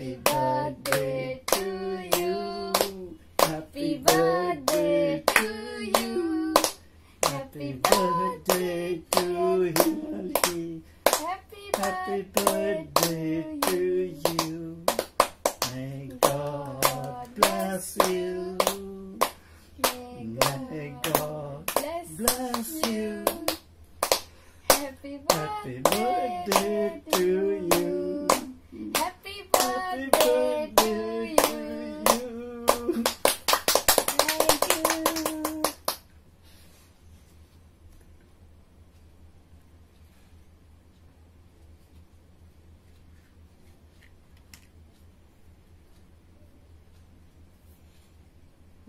Happy birthday to you. Happy birthday to you. Happy birthday to you. Happy birthday to you. May God bless you. May God bless you. Happy birthday to you. Happy birthday to you. Thank you.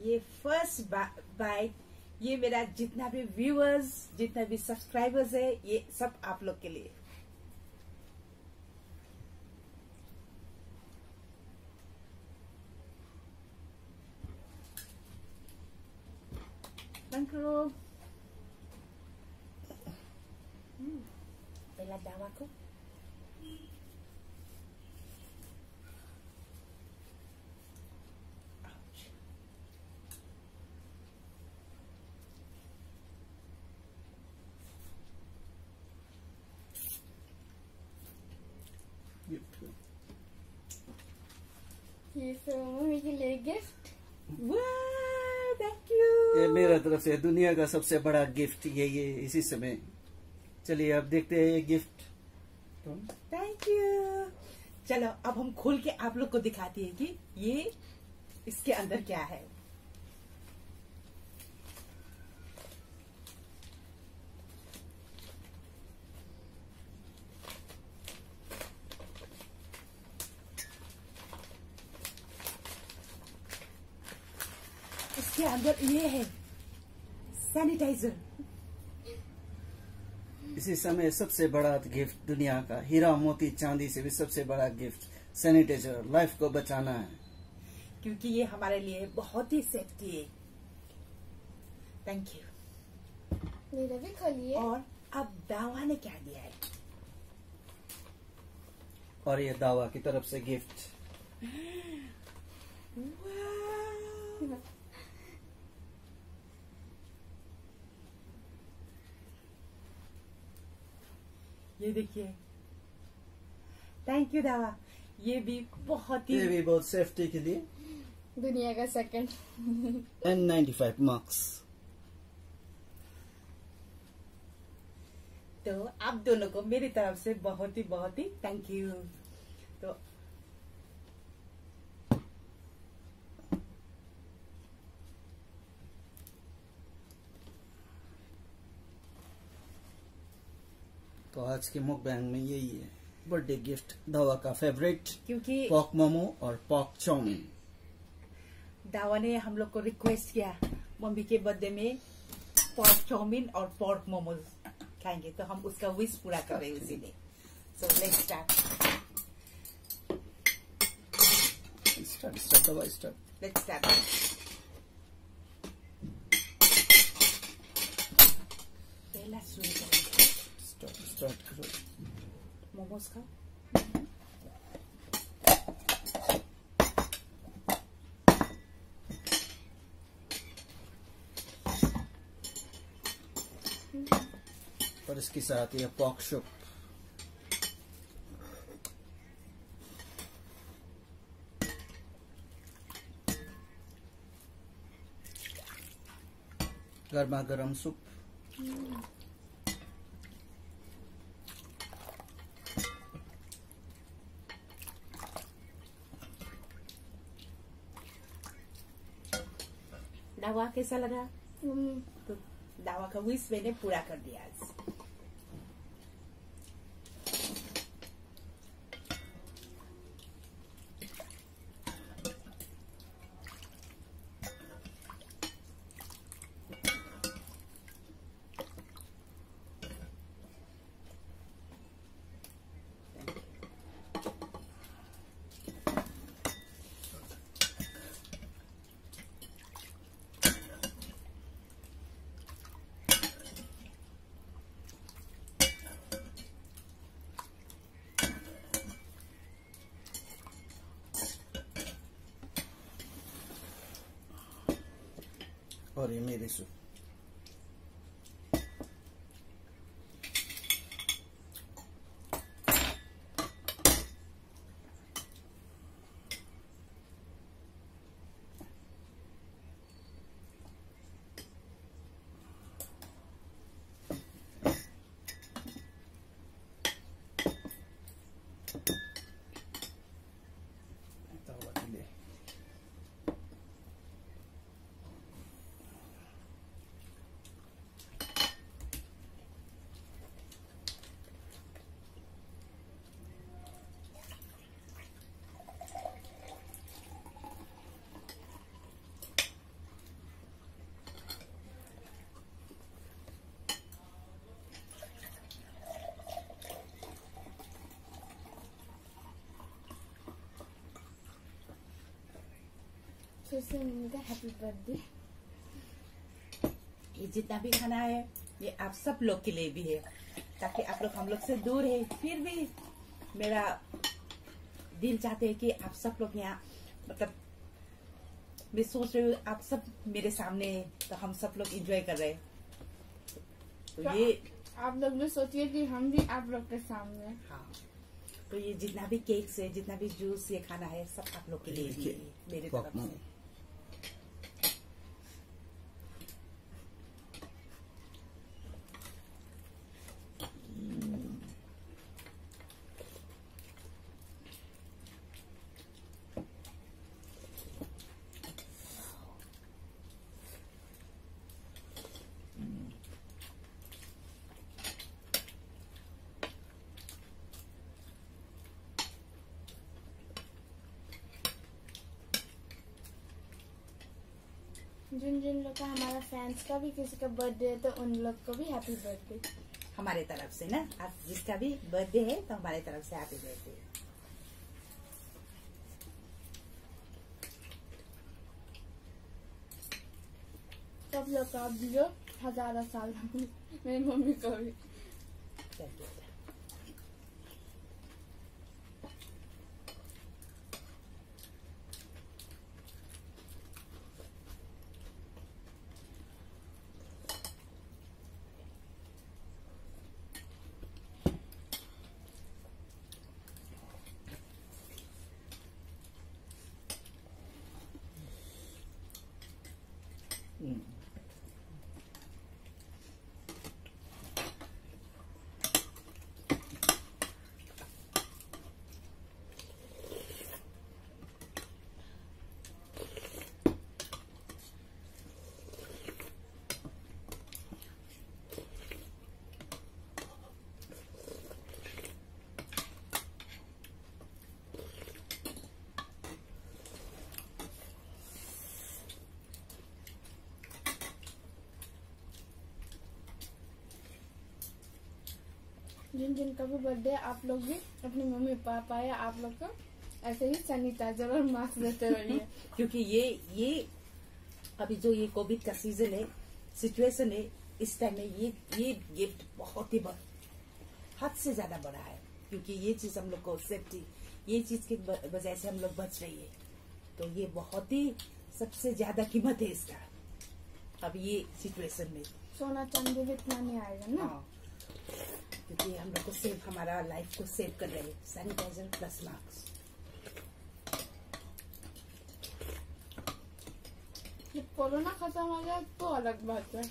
ये first bite ये मेरा जितना भी viewers जितना भी subscribers है ये सब आप लोग के लिए। बंकरो पहला दावा को so मुझे ले गिफ्ट। वाह, थैंक यू। ये मेरा तरफ से दुनिया का सबसे बड़ा गिफ्ट ये इसी समय। चलिए अब देखते हैं ये गिफ्ट। Thank you. चलो अब हम खोल के आप लोग को दिखाती है कि ये इसके अंदर क्या है। इसके अंदर ये है सैनिटाइजर। इसी समय सबसे बड़ा गिफ्ट दुनिया का हीरा मोती चांदी से भी सबसे बड़ा गिफ्ट सैनिटाइजर। लाइफ को बचाना है क्योंकि ये हमारे लिए बहुत ही सेफ्टी है। Thank you. मेरा भी खोलिए। और अब दावा ने क्या दिया है? और ये दावा की तरफ से गिफ्ट। ये देखिए। थैंक यू दावा। ये भी बहुत सेफ्टी के लिए दुनिया का सेकंड एंड 95 मार्क्स। तो आप दोनों को मेरी तरफ से बहुत ही थैंक यू। तो आज के मुकबैंग में यही है बर्थडे गिफ्ट दावा का फेवरेट, क्योंकि पॉक मोमो और पॉक चाउमीन। दावा ने हम लोग को रिक्वेस्ट किया मम्मी के बर्थडे में पॉक चाउमीन और पॉक मोमो खाएंगे, तो हम उसका विश पूरा कर रहे हैं उसी में। So let's start. पहला शुरू स्टार्ट करो मोमोज का। और इसके साथ ये पॉक सूप। गर्मा गर्म सूप। दावा कैसा लगा? तो दावा का विश मैंने पूरा कर दिया आज। और ये मेरी सूप। Happy birthday. ये जितना भी खाना है ये आप सब लोग के लिए भी है, ताकि आप लोग हम लोग से दूर है, फिर भी मेरा दिल चाहते है कि आप सब लोग यहाँ, मतलब मैं सोच रही हूँ आप सब मेरे सामने है, तो हम सब लोग एंजॉय कर रहे हैं। तो ये आप लोग भी सोचिए कि हम भी आप लोग के सामने। हाँ, तो ये जितना भी केक्स है, जितना भी जूस ये खाना है, सब आप लोग के लिए भी मेरे तरफ से। जिन जिन लोग का हमारा फैंस का भी किसी का बर्थडे है तो उन लोग को भी हैप्पी बर्थडे हमारे तरफ से ना। आज जिसका भी बर्थडे है तो हमारे तरफ से हैप्पी बर्थडे। सब लोग का दियो हजारों साल, मेरी मम्मी को भी। जिन जिन का भी बर्थडे, आप लोग भी अपनी मम्मी पापा या आप लोग को ऐसे ही सैनिटाइजर और मास्क देते रहिए। क्योंकि ये अभी जो ये कोविड का सीजन है, सिचुएशन है, इस टाइम में ये गिफ्ट बहुत ही हद से ज्यादा बड़ा है। क्योंकि ये चीज हम लोग को सेफ्टी, ये चीज की वजह से हम लोग बच रही है, तो ये बहुत ही सबसे ज्यादा कीमत है इसका। अब ये सिचुएशन में सोना चांदी भी इतना नहीं आएगा ना। हाँ, क्योंकि हम लोग को सेफ, हमारा लाइफ को सेव कर रहे हैं सैनिटाइजर प्लस मास्क। जब कोरोना खत्म हो गया तो अलग बात है।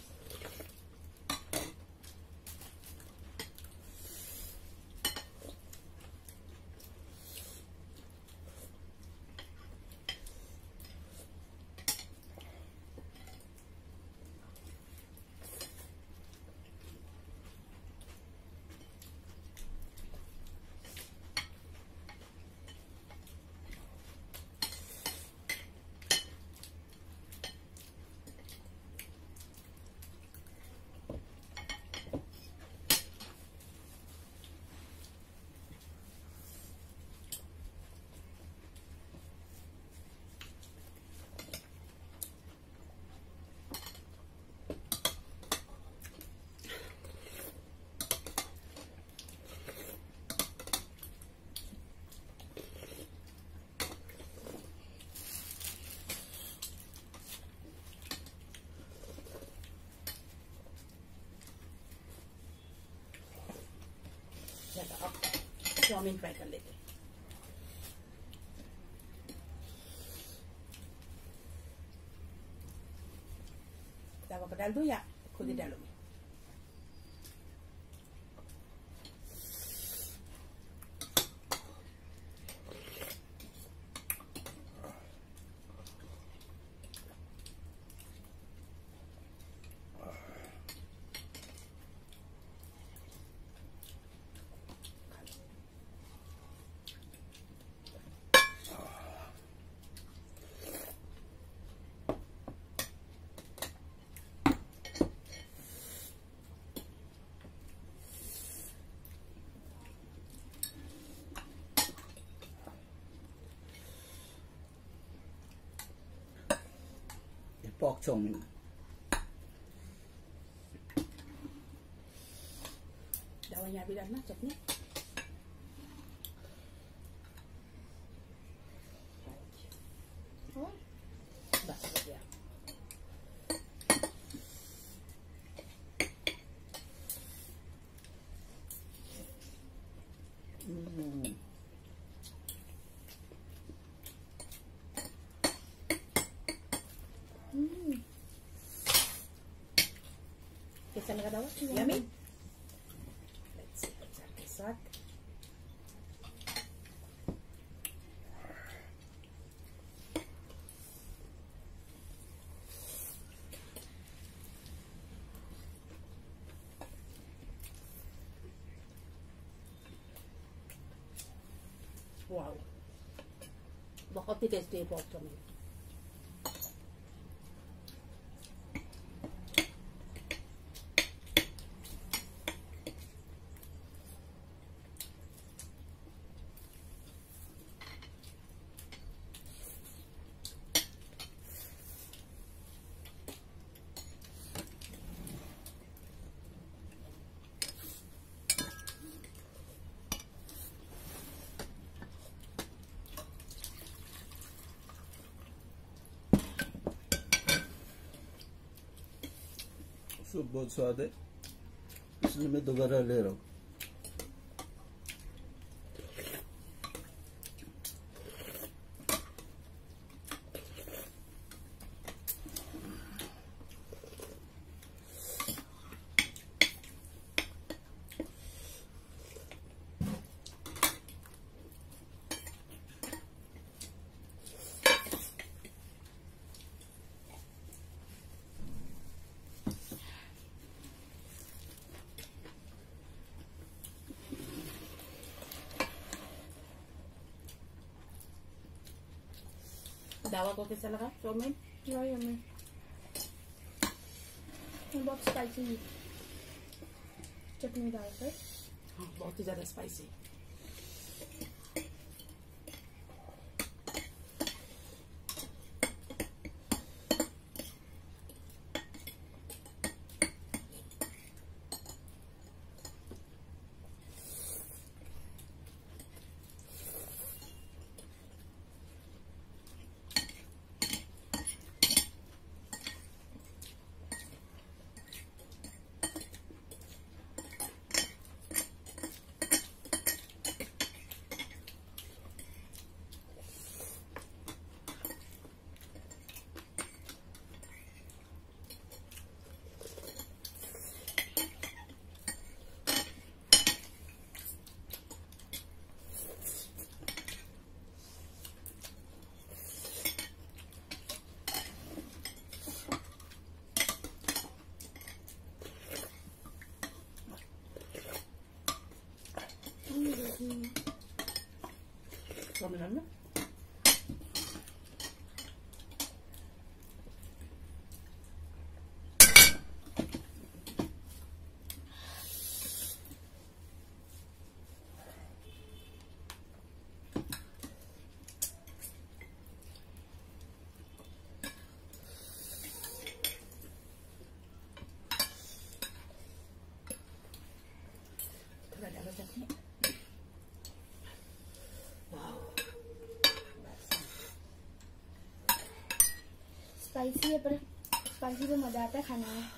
चाउमीन फ्राई कर लेते हैं। तवा पर डाल दूं या खुद ही डालूंगी? Pork chow mein dawai yahan bhi dalna chutney aur bas ho gaya। कैसा लगा दावा? यम्मी। लेट्स सी अचार के साथ। वाओ, बहुत ही टेस्टी है पॉप चाउमीन। सूप बहुत स्वाद है, इसलिए मैं दोबारा ले रहा हूँ। दावा को कैसा लगा चाउमीन? बहुत स्पाइसी चटनी डाल कर, हाँ बहुत ही ज्यादा स्पाइसी। Ramana स्पाइसी है, पर स्पाइसी तो मजा आता है खाने में।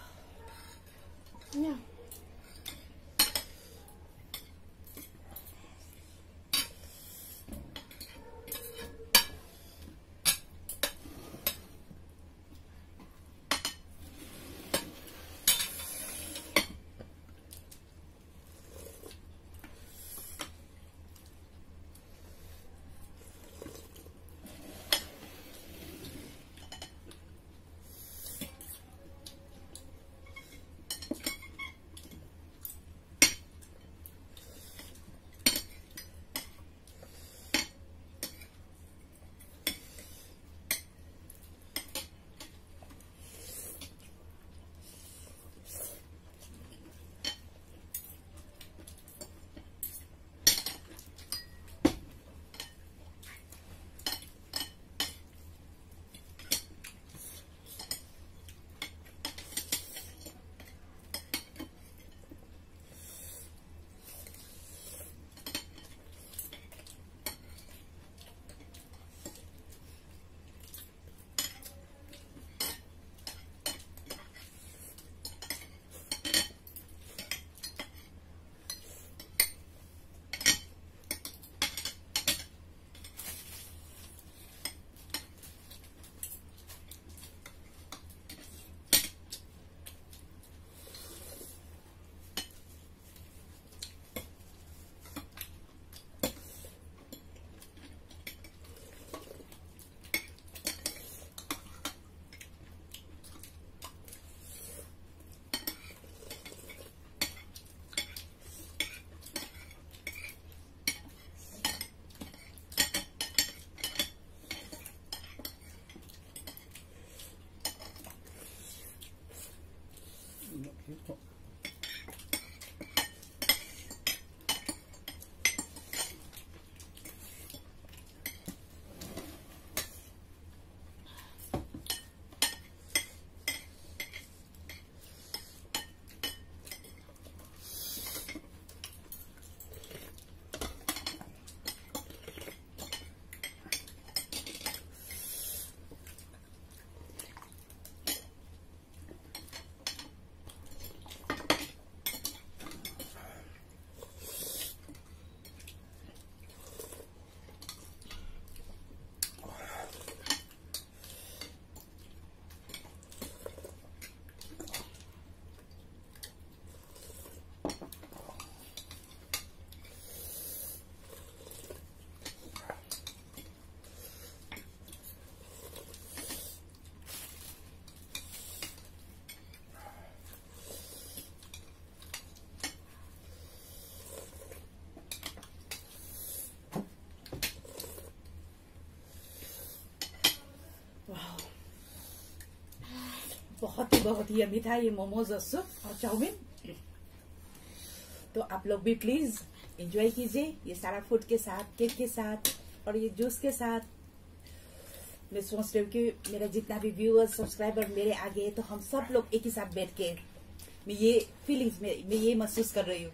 बहुत ही अमी था ये मोमोज और सूप और चाउमीन। तो आप लोग भी प्लीज एंजॉय कीजिए ये सारा फूड के साथ, केक के साथ और ये जूस के साथ। मैं सोच रही हूँ कि मेरा जितना भी व्यूअर्स सब्सक्राइबर मेरे आ गए तो हम सब लोग एक ही साथ बैठ के मैं ये फीलिंग्स मैं ये महसूस कर रही हूँ।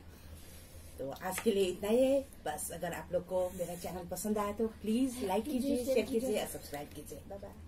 तो आज के लिए इतना ही है बस। अगर आप लोग को मेरा चैनल पसंद आया तो प्लीज लाइक कीजिए, शेयर कीजिए, सब्सक्राइब कीजिए। Bye bye.